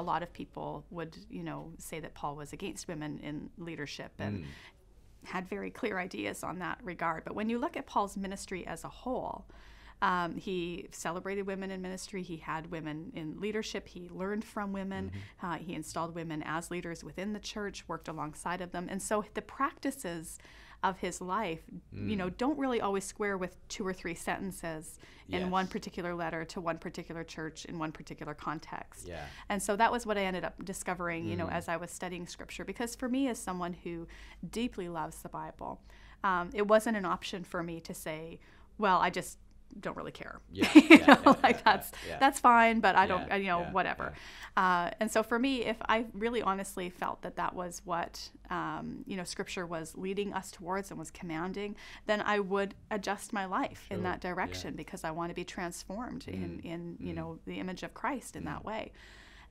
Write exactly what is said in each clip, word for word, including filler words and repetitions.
a lot of people would, you know, say that Paul was against women in leadership and mm. had very clear ideas on that regard. But when you look at Paul's ministry as a whole, um, he celebrated women in ministry, he had women in leadership, he learned from women, mm-hmm. uh, he installed women as leaders within the church, worked alongside of them. And so the practices of his life, mm. you know, don't really always square with two or three sentences yes. in one particular letter to one particular church in one particular context. Yeah. And so that was what I ended up discovering, mm. you know, as I was studying Scripture. Because for me, as someone who deeply loves the Bible, um, it wasn't an option for me to say, well, I just don't really care. Yeah, you yeah, know, yeah, like yeah, that's yeah. that's fine, but I don't, yeah, you know, yeah, whatever. Yeah. Uh, and so for me, if I really honestly felt that that was what um, you know, Scripture was leading us towards and was commanding, then I would adjust my life sure. in that direction yeah. because I want to be transformed mm. in in you mm. know, the image of Christ in mm. that way.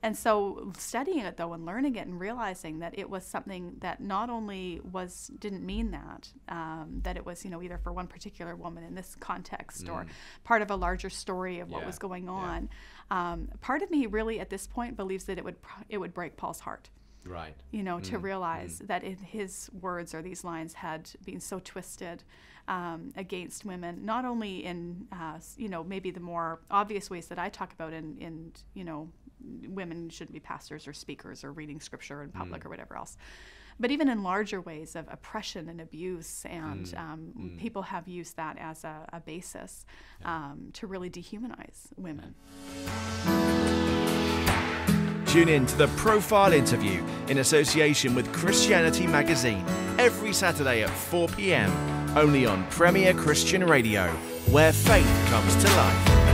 And so studying it though and learning it and realizing that it was something that not only was didn't mean that, um, that it was, you know, either for one particular woman in this context mm. or part of a larger story of yeah. what was going on, yeah. um, part of me really at this point believes that it would pr it would break Paul's heart. Right. You know, mm. to realize mm. that in his words or these lines had been so twisted um, against women, not only in, uh, you know, maybe the more obvious ways that I talk about in, in you know, women shouldn't be pastors or speakers or reading Scripture in public mm. or whatever else. But even in larger ways of oppression and abuse, and mm. Um, mm. people have used that as a, a basis yeah. um, to really dehumanize women. Tune in to The Profile Interview in association with Christianity Magazine every Saturday at four p m only on Premier Christian Radio, where faith comes to life.